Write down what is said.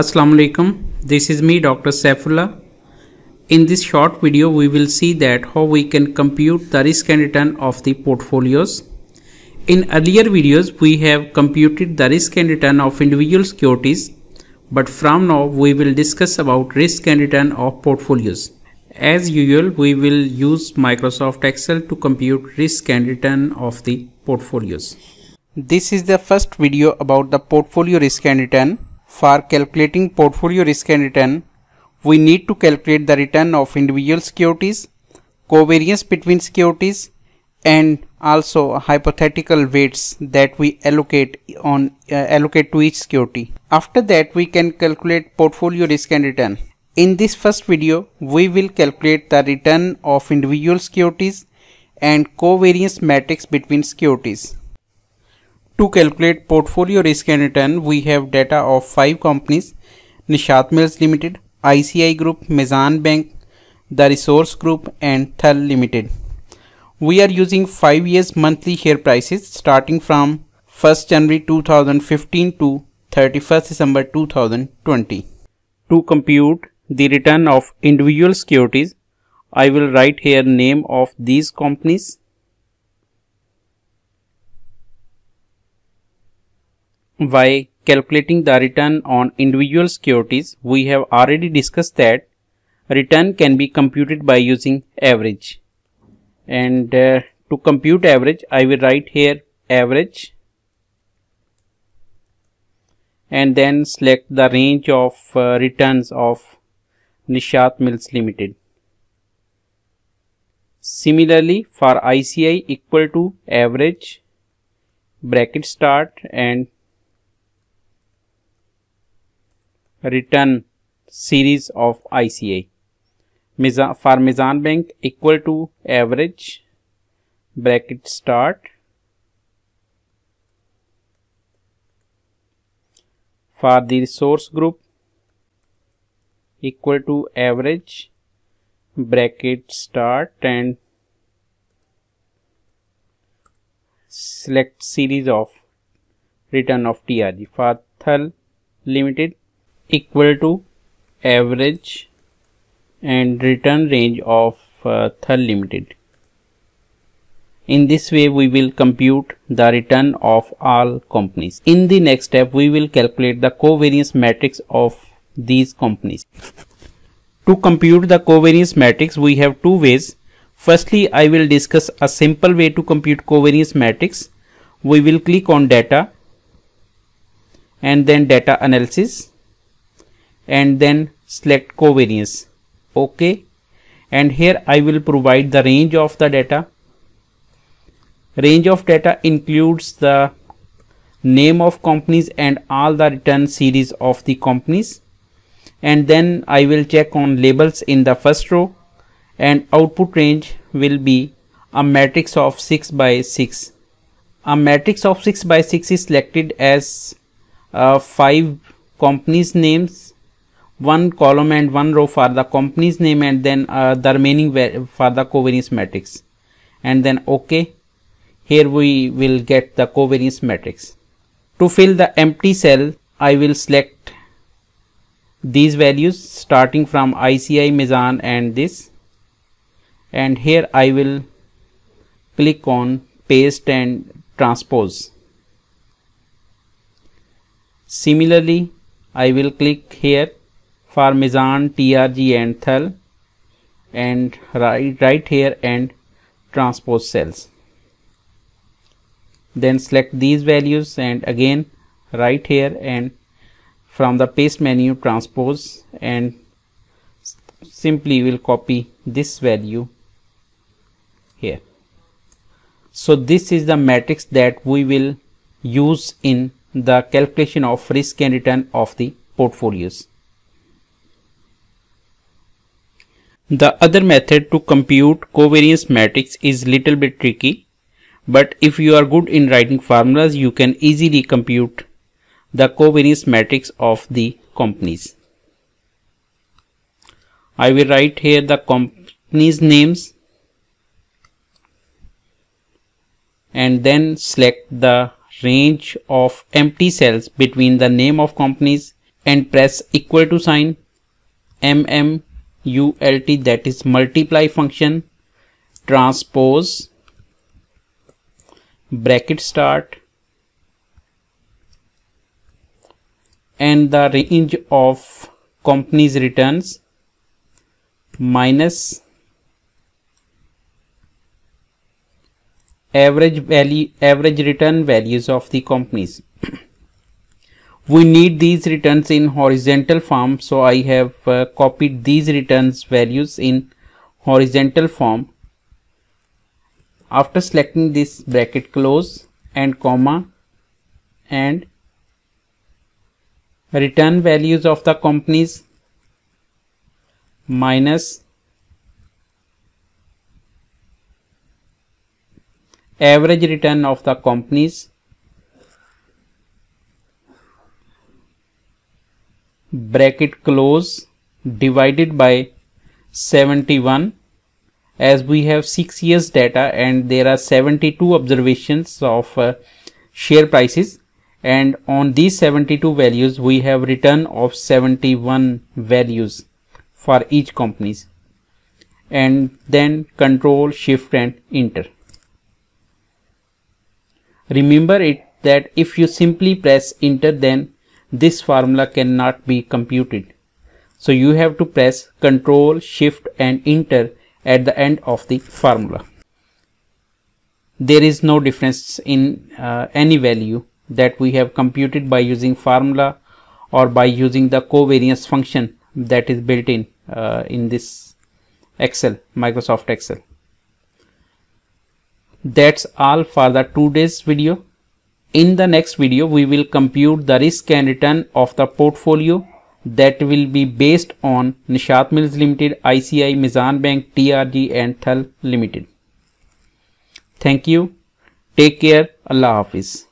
Assalamu alaikum, this is me Dr. Saifullah. In this short video we will see that how we can compute the risk and return of the portfolios. In earlier videos we have computed the risk and return of individual securities, but from now we will discuss about risk and return of portfolios. As usual we will use Microsoft Excel to compute risk and return of the portfolios. This is the first video about the portfolio risk and return. For calculating portfolio risk and return, we need to calculate the return of individual securities, covariance between securities, and also hypothetical weights that we allocate to each security. After that, we can calculate portfolio risk and return. In this first video, we will calculate the return of individual securities and covariance matrix between securities. To calculate portfolio risk and return, we have data of 5 companies: Nishat Mills Limited, ICI Group, Meezan Bank, The Resource Group and Thal Limited. We are using 5 years monthly share prices starting from 1st January 2015 to 31st December 2020. To compute the return of individual securities, I will write here name of these companies. By calculating the return on individual securities, we have already discussed that return can be computed by using average. And to compute average, I will write here average and then select the range of returns of Nishat Mills Limited. Similarly, for ICI, equal to average, bracket start, and return series of ICI. For Meezan Bank, equal to average, bracket start. For the Resource Group, equal to average, bracket start, and select series of return of TRG. For Thal Limited, equal to average and return range of Thal Limited. In this way we will compute the return of all companies. In the next step we will calculate the covariance matrix of these companies. To compute the covariance matrix we have two ways. Firstly, I will discuss a simple way to compute covariance matrix. We will click on data and then data analysis, and then select covariance. OK, and here I will provide the range of the data. Range of data includes the name of companies and all the return series of the companies, and then I will check on labels in the first row, and output range will be a matrix of 6 by 6. A matrix of 6 by 6 is selected as 5 companies names, one column and one row for the company's name, and then the remaining for the covariance matrix, and then OK. Here we will get the covariance matrix. To fill the empty cell, I will select these values starting from ICI, Meezan and this, and here I will click on paste and transpose. Similarly, I will click here for Meezan, TRG and Thal, and right here and transpose cells. Then select these values and again right here, and from the paste menu transpose, and simply will copy this value here. So this is the matrix that we will use in the calculation of risk and return of the portfolios. The other method to compute covariance matrix is little bit tricky, but if you are good in writing formulas, you can easily compute the covariance matrix of the companies. I will write here the companies' names and then select the range of empty cells between the name of companies and press equal to sign, MMULT, that is multiply function, transpose, bracket start, and the range of company's returns minus average return values of the companies. We need these returns in horizontal form, so I have copied these returns values in horizontal form. After selecting this, bracket close and comma, and return values of the companies minus average return of the companies, bracket close, divided by 71, as we have 6 years data and there are 72 observations of share prices, and on these 72 values we have return of 71 values for each companies, and then Control Shift and Enter. Remember it that if you simply press Enter, then this formula cannot be computed. So you have to press Control Shift and Enter at the end of the formula. There is no difference in any value that we have computed by using formula or by using the covariance function that is built in this Excel, Microsoft Excel. That's all for the today's video. In the next video, we will compute the risk and return of the portfolio that will be based on Nishat Mills Limited, ICI, Meezan Bank, TRG and Thal Limited. Thank you. Take care. Allah Hafiz.